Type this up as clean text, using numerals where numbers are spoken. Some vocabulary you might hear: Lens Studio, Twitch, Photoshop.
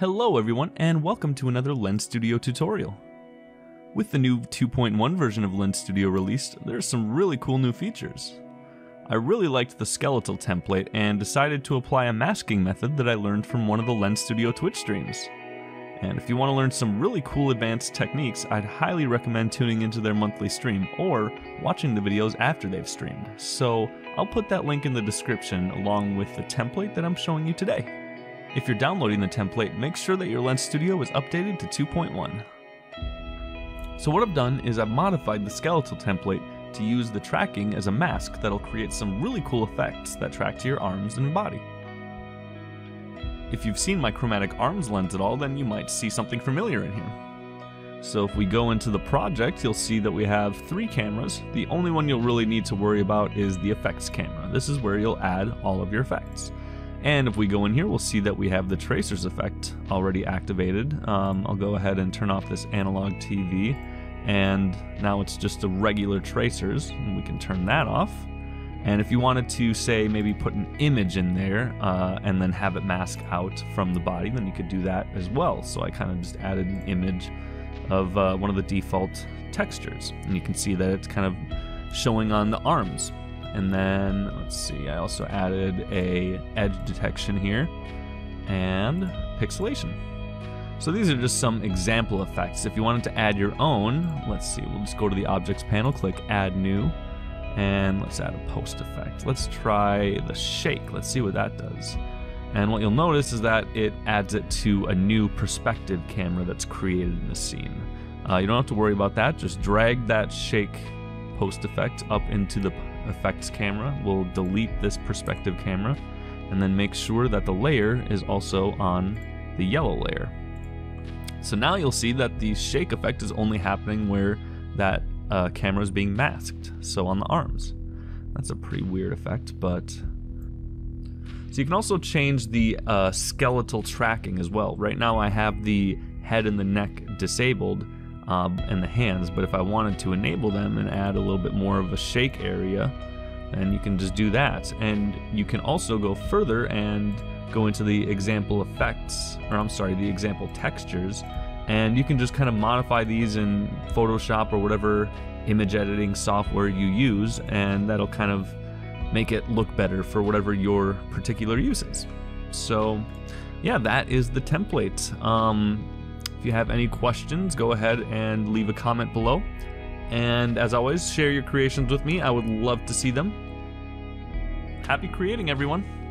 Hello everyone, and welcome to another Lens Studio tutorial. With the new 2.1 version of Lens Studio released, there's some really cool new features. I really liked the skeletal template and decided to apply a masking method that I learned from one of the Lens Studio Twitch streams. And if you want to learn some really cool advanced techniques, I'd highly recommend tuning into their monthly stream or watching the videos after they've streamed. So I'll put that link in the description along with the template that I'm showing you today. If you're downloading the template, make sure that your Lens Studio is updated to 2.1. So what I've done is I've modified the skeletal template to use the tracking as a mask that'll create some really cool effects that track to your arms and body. If you've seen my chromatic arms lens at all, then you might see something familiar in here. So if we go into the project, you'll see that we have three cameras. The only one you'll really need to worry about is the effects camera. This is where you'll add all of your effects. And if we go in here, we'll see that we have the tracers effect already activated. I'll go ahead and turn off this analog TV, and now it's just the regular tracers, and we can turn that off. And if you wanted to, say, maybe put an image in there and then have it mask out from the body, then you could do that as well. So I kind of just added an image of one of the default textures, and you can see that it's kind of showing on the arms. And then, let's see, I also added a edge detection here and pixelation. So these are just some example effects. If you wanted to add your own, let's see, we'll just go to the objects panel, click add new, and let's add a post effect. Let's try the shake, let's see what that does. And what you'll notice is that it adds it to a new perspective camera that's created in the scene. You don't have to worry about that, just drag that shake post effect up into the effects camera. We'll delete this perspective camera and then make sure that the layer is also on the yellow layer. So now you'll see that the shake effect is only happening where that camera is being masked, so on the arms. That's a pretty weird effect, but... So you can also change the skeletal tracking as well. Right now I have the head and the neck disabled, and the hands, but if I wanted to enable them and add a little bit more of a shake area, then you can just do that. And you can also go further and go into the example effects, or I'm sorry, the example textures, and you can just kind of modify these in Photoshop or whatever image editing software you use, and that'll kind of make it look better for whatever your particular use is. So yeah, that is the template. If you have any questions, go ahead and leave a comment below. And as always, share your creations with me. I would love to see them. Happy creating, everyone.